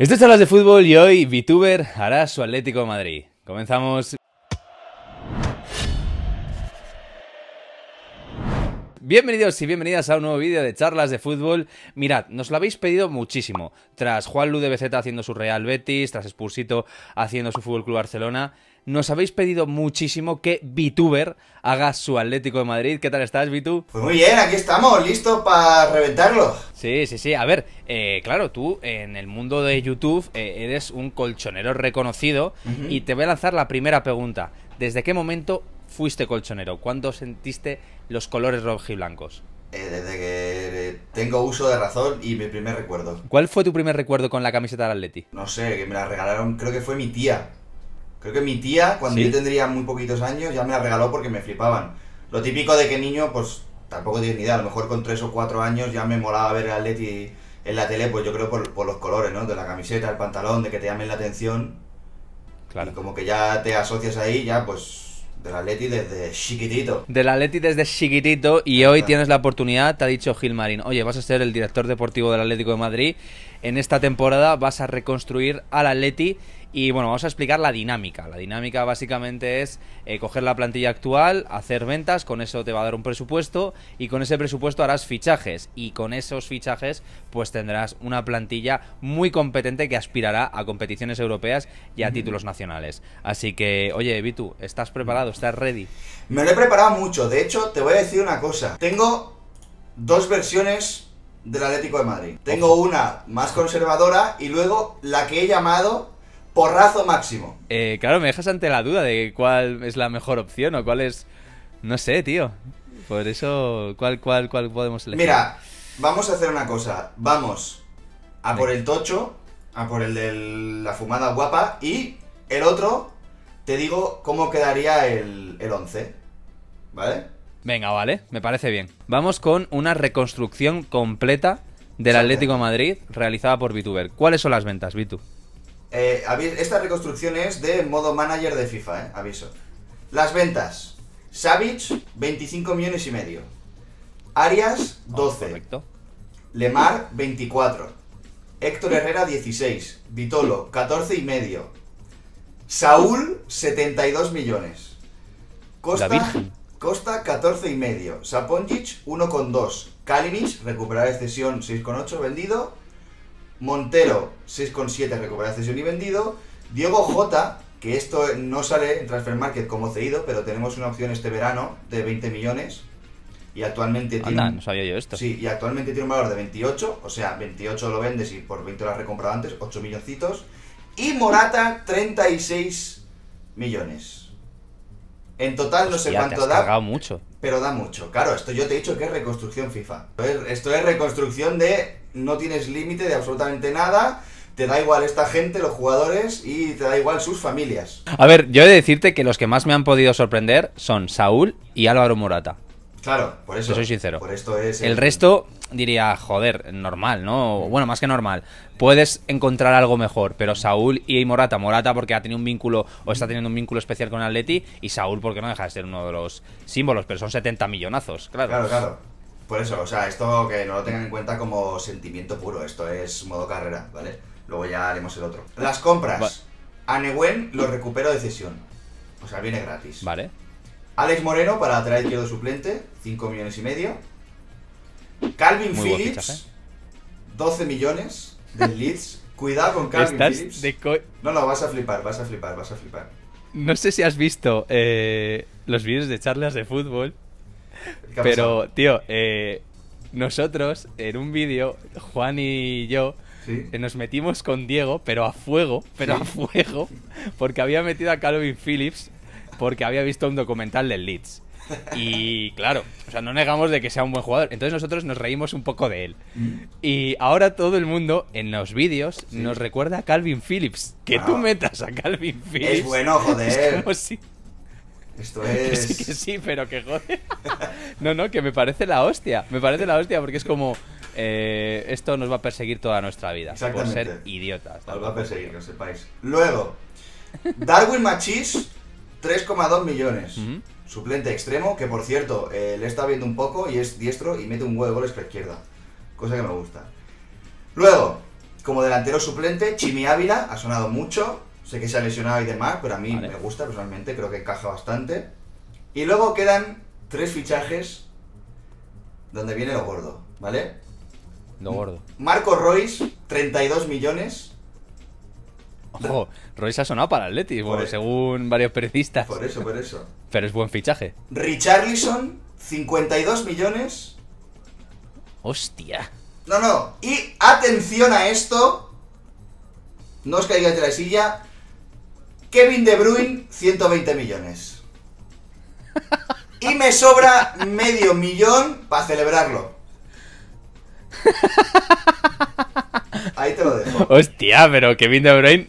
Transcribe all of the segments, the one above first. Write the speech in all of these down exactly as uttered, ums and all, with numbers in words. Esto es Charlas de Fútbol y hoy Vituber hará su Atlético de Madrid. Comenzamos. Bienvenidos y bienvenidas a un nuevo vídeo de Charlas de Fútbol. Mirad, nos lo habéis pedido muchísimo. Tras Juanlu de Bezeta haciendo su Real Betis, tras Spursito haciendo su Fútbol Club Barcelona, nos habéis pedido muchísimo que Vituber haga su Atlético de Madrid. ¿Qué tal estás, Vitu? Pues muy bien, aquí estamos, listos para reventarlo. Sí, sí, sí. A ver, eh, claro, tú en el mundo de YouTube eh, eres un colchonero reconocido. Uh-huh. Y te voy a lanzar la primera pregunta. ¿Desde qué momento fuiste colchonero? ¿Cuándo sentiste los colores rojiblancos? Eh, desde que tengo uso de razón y mi primer recuerdo. ¿Cuál fue tu primer recuerdo con la camiseta del Atleti? No sé, que me la regalaron, creo que fue mi tía. Creo que mi tía, cuando ¿Sí? yo tendría muy poquitos años, ya me la regaló porque me flipaban. Lo típico de que niño, pues tampoco tienes ni idea. A lo mejor con tres o cuatro años ya me molaba ver el Atleti en la tele, pues yo creo por, por los colores, ¿no? De la camiseta, el pantalón, de que te llamen la atención. Claro. Y como que ya te asocias ahí, ya pues... Del Atleti desde chiquitito. Del Atleti desde chiquitito y hoy tienes la oportunidad, te ha dicho Gilmarín, oye, vas a ser el director deportivo del Atlético de Madrid, en esta temporada vas a reconstruir al Atleti y bueno, vamos a explicar la dinámica. La dinámica básicamente es eh, coger la plantilla actual, hacer ventas, con eso te va a dar un presupuesto y con ese presupuesto harás fichajes y con esos fichajes pues tendrás una plantilla muy competente que aspirará a competiciones europeas y a títulos nacionales. Así que, oye, Vitu, ¿estás preparado? ¿Estás ready? Me lo he preparado mucho, de hecho te voy a decir una cosa. Tengo dos versiones del Atlético de Madrid. Tengo una más conservadora y luego la que he llamado porrazo máximo. Eh, claro, me dejas ante la duda de cuál es la mejor opción o cuál es... No sé, tío. Por eso, ¿cuál, cuál, cuál podemos elegir? Mira, vamos a hacer una cosa. Vamos a por el tocho, a por el de la fumada guapa y el otro, te digo cómo quedaría el, el once. ¿Vale? Venga, vale, me parece bien. Vamos con una reconstrucción completa del Atlético de Madrid realizada por Vituber. ¿Cuáles son las ventas, Vitu? Eh, esta reconstrucción es de modo manager de FIFA, eh, aviso. Las ventas: Savić, veinticinco millones y medio. Arias, doce. Oh, correcto. Lemar, veinticuatro. Héctor Herrera, dieciséis. Vitolo, catorce y medio. Saúl, setenta y dos millones. Costa, Costa catorce y medio. Šaponjić, uno coma dos. Kalinić, recuperar de cesión, seis coma ocho, vendido. Montero, seis coma siete, recuperada cesión y vendido. Diego Jota, que esto no sale en Transfer Market como cedido, pero tenemos una opción este verano de veinte millones. Y actualmente Anda, tiene... no sabía yo esto. Sí, y actualmente tiene un valor de veintiocho, o sea, veintiocho lo vendes y por veinte lo has recomprado antes, ocho milloncitos. Y Morata, treinta y seis millones. En total no sé Hostia, cuánto te has da... cargado mucho. Pero da mucho. Claro, esto yo te he dicho que es reconstrucción FIFA. Esto es reconstrucción de... No tienes límite de absolutamente nada. Te da igual esta gente, los jugadores, y te da igual sus familias. A ver, yo he de decirte que los que más me han podido sorprender son Saúl y Álvaro Morata. Claro, por eso. Te soy sincero. Por esto es el... el resto diría, joder, normal, ¿no? Bueno, más que normal. Puedes encontrar algo mejor, pero Saúl y Morata. Morata porque ha tenido un vínculo o está teniendo un vínculo especial con el Atleti y Saúl porque no deja de ser uno de los símbolos, pero son setenta millonazos, claro. Claro, claro. Por eso, o sea, esto que no lo tengan en cuenta como sentimiento puro, esto es modo carrera, ¿vale? Luego ya haremos el otro. Las compras. Vale. A Nehuen lo recupero de cesión, o sea, viene gratis. Vale. Alex Moreno para lateral izquierdo suplente, cinco millones y medio. Calvin Muy Phillips, doce millones del Leeds. Cuidado con Calvin Phillips. De no, no, vas a flipar, vas a flipar, vas a flipar. No sé si has visto eh, los vídeos de charlas de fútbol. Pero, tío, eh, nosotros en un vídeo, Juan y yo, ¿Sí? eh, nos metimos con Diego, pero a fuego, pero ¿Sí? a fuego, porque había metido a Calvin Phillips, porque había visto un documental del Leeds. Y claro, o sea, no negamos de que sea un buen jugador. Entonces nosotros nos reímos un poco de él. Y ahora todo el mundo en los vídeos ¿Sí? nos recuerda a Calvin Phillips. Que no. tú metas a Calvin Phillips. Es bueno, joder. Es como si... Esto es... Que sí, que sí, pero que joder. No, no, que me parece la hostia. Me parece la hostia porque es como... Eh, esto nos va a perseguir toda nuestra vida. Exactamente. Por ser idiotas. Nos va a perseguir, que lo sepáis. Luego, Darwin Machís, tres coma dos millones. Uh-huh. Suplente extremo, que por cierto, eh, le está viendo un poco y es diestro y mete un huevo de goles por izquierda. Cosa que me gusta. Luego, Como delantero suplente, Chimi Ávila ha sonado mucho. Sé que se ha lesionado y demás, pero a mí vale. me gusta personalmente, creo que encaja bastante. Y luego quedan tres fichajes donde viene lo gordo, ¿vale? Lo gordo. Marco Reus, treinta y dos millones. Ojo, Reus ha sonado para el Atleti, bueno, según varios periodistas. Por eso, por eso. Pero es buen fichaje. Richarlison, cincuenta y dos millones. Hostia. No, no. Y atención a esto. No os caigáis de la silla. Kevin De Bruyne, ciento veinte millones. Y me sobra medio millón para celebrarlo. Ahí te lo dejo. Hostia, pero Kevin De Bruyne,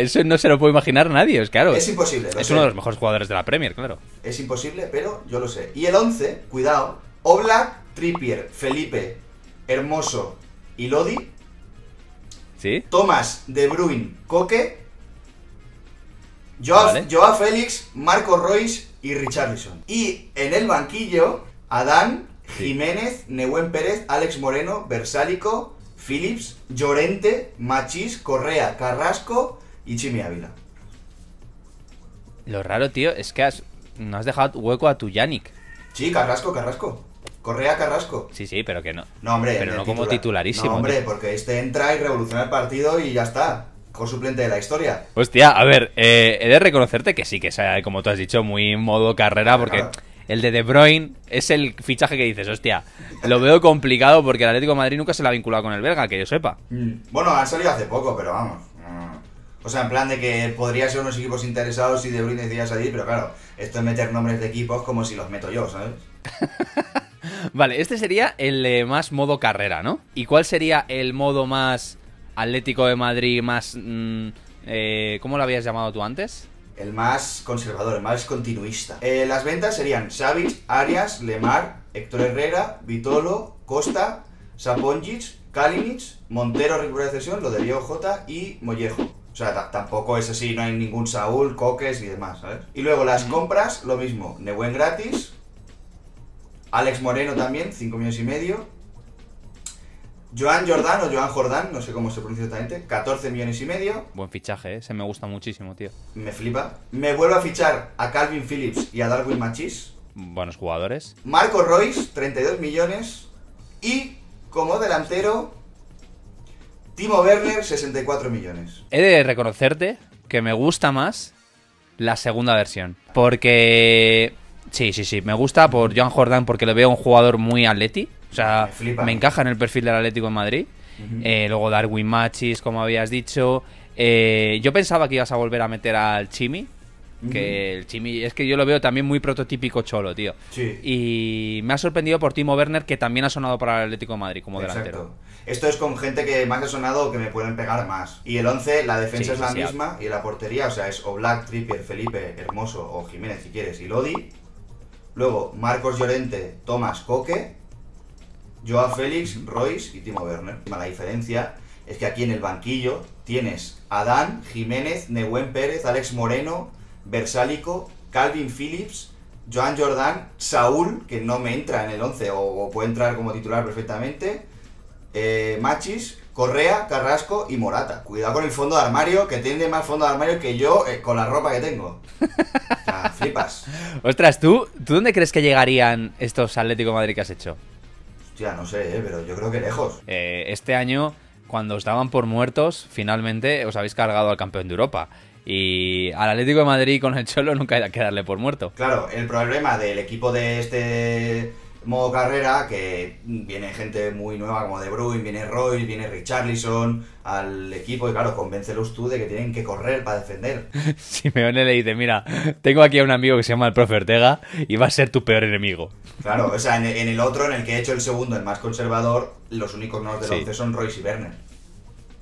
eso no se lo puede imaginar nadie, es claro. Es imposible. Es uno de los mejores jugadores de la Premier, claro. Es imposible, pero yo lo sé. Y el once, cuidado. Oblak, Trippier, Felipe, Hermoso y Lodi. ¿Sí? Tomás, De Bruyne, Coque, Joao, vale. Joao Félix, Marco Reus y Richarlison. Y en el banquillo, Adán, sí. Jiménez, Nehuen Pérez, Alex Moreno, Versálico, Phillips, Llorente, Machís, Correa, Carrasco y Chimi Ávila. Lo raro, tío, es que has, no has dejado hueco a tu Yannick. Sí, Carrasco, Carrasco. Correa, Carrasco. Sí, sí, pero que no. No, hombre. Pero no titular. Como titularísimo. No, hombre, tío. Porque este entra y revoluciona el partido y ya está. Con suplente de la historia. Hostia, a ver, eh, he de reconocerte que sí, que es, como tú has dicho, muy modo carrera, porque claro. El de De Bruyne es el fichaje que dices, hostia, lo veo complicado porque el Atlético de Madrid nunca se la ha vinculado con el belga, que yo sepa. Bueno, han salido hace poco, pero vamos. O sea, en plan de que podría ser unos equipos interesados si De Bruyne decidía salir, pero claro, esto es meter nombres de equipos como si los meto yo, ¿sabes? Vale, este sería el eh, más modo carrera, ¿no? ¿Y cuál sería el modo más Atlético de Madrid, más... Mm, eh, ¿cómo lo habías llamado tú antes? El más conservador, el más continuista. Eh, las ventas serían Savić, Arias, Lemar, Héctor Herrera, Vitolo, Costa, Šaponjić, Kalinić, Montero, recuperación de cesión, lo de Diego Jota y Mollejo. O sea, tampoco es así, no hay ningún Saúl, Coques y demás, ¿sabes? Y luego las compras, lo mismo, Nehuen gratis... Alex Moreno también, cinco millones y medio. Joan Jordán o Joan Jordán, no sé cómo se pronuncia exactamente, catorce millones y medio. Buen fichaje, ¿eh? Se me gusta muchísimo, tío. Me flipa. Me vuelvo a fichar a Calvin Phillips y a Darwin Machís. Buenos jugadores. Marco Reus, treinta y dos millones. Y como delantero, Timo Werner, sesenta y cuatro millones. He de reconocerte que me gusta más la segunda versión. Porque... Sí, sí, sí. Me gusta por Joan Jordán porque lo veo un jugador muy atleti. O sea, me, me encaja en el perfil del Atlético en Madrid. Uh-huh. eh, luego Darwin Machís, como habías dicho. Eh, yo pensaba que ibas a volver a meter al Chimi. Uh-huh. Que el Chimi... Es que yo lo veo también muy prototípico cholo, tío. Sí. Y me ha sorprendido por Timo Werner, que también ha sonado para el Atlético de Madrid como Exacto. delantero. Esto es con gente que más ha sonado o que me pueden pegar más. Y el once, la defensa sí, es la sí, misma. Sí. Y la portería, o sea, es Oblak, Trippier, Felipe, Hermoso o Jiménez, si quieres, y Lodi. Luego, Marcos Llorente, Tomás Coque, Joao Félix, Reus y Timo Werner. La diferencia es que aquí en el banquillo tienes Adán, Jiménez, Nehuen Pérez, Alex Moreno, Versálico, Calvin Phillips, Joan Jordán, Saúl, que no me entra en el once o, o puede entrar como titular perfectamente, eh, Machís, Correa, Carrasco y Morata. Cuidado con el fondo de armario, que tiene más fondo de armario que yo eh, con la ropa que tengo. O sea, flipas. Ostras, ¿tú, ¿tú dónde crees que llegarían estos Atlético de Madrid que has hecho? Hostia, no sé, eh, pero yo creo que lejos. Eh, este año, cuando os daban por muertos, finalmente os habéis cargado al campeón de Europa. Y al Atlético de Madrid con el Cholo nunca hay que darle por muerto. Claro, el problema del equipo de este... modo carrera, que viene gente muy nueva como De Bruyne, viene Reus, viene Richarlison al equipo y claro, convéncelos tú de que tienen que correr para defender. Simeone le dice, mira, tengo aquí a un amigo que se llama el profe Ortega y va a ser tu peor enemigo. Claro, o sea, en el otro, en el que he hecho el segundo, el más conservador, los únicos no del sí. once son Reus y Werner.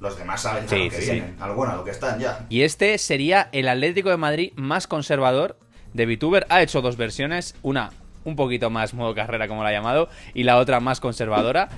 Los demás saben sí, a lo que sí, vienen, sí. alguna, lo que están ya. Y este sería el Atlético de Madrid más conservador de Vituber. Ha hecho dos versiones, una... un poquito más modo carrera, como la ha llamado, y la otra más conservadora.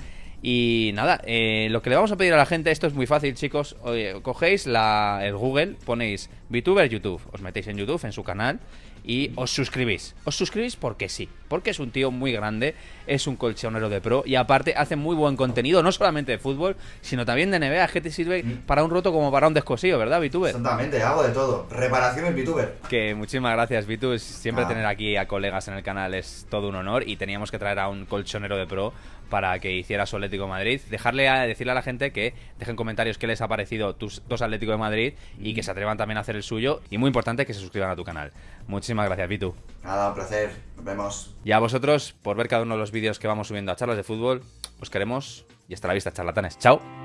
Y nada, eh, lo que le vamos a pedir a la gente, esto es muy fácil, chicos. Oye, cogéis la, el Google, ponéis Vituber YouTube, os metéis en YouTube, en su canal, y os suscribís. Os suscribís porque sí, porque es un tío muy grande, es un colchonero de pro, y aparte hace muy buen contenido, no solamente de fútbol, sino también de N B A, que te sirve para un roto como para un descosido, ¿verdad, Vituber? Exactamente, hago de todo. Reparaciones, Vituber. Que muchísimas gracias, Vitus. Siempre ah. tener aquí a colegas en el canal es todo un honor, y teníamos que traer a un colchonero de pro para que hiciera su Atlético de Madrid. Dejarle a decirle a la gente que dejen comentarios qué les ha parecido tus dos Atlético de Madrid y que se atrevan también a hacer el suyo, y muy importante que se suscriban a tu canal. Muchísimas gracias, Vitu. Nada, un placer, nos vemos. Y a vosotros por ver cada uno de los vídeos que vamos subiendo a Charlas de Fútbol. Os queremos y hasta la vista, charlatanes. Chao.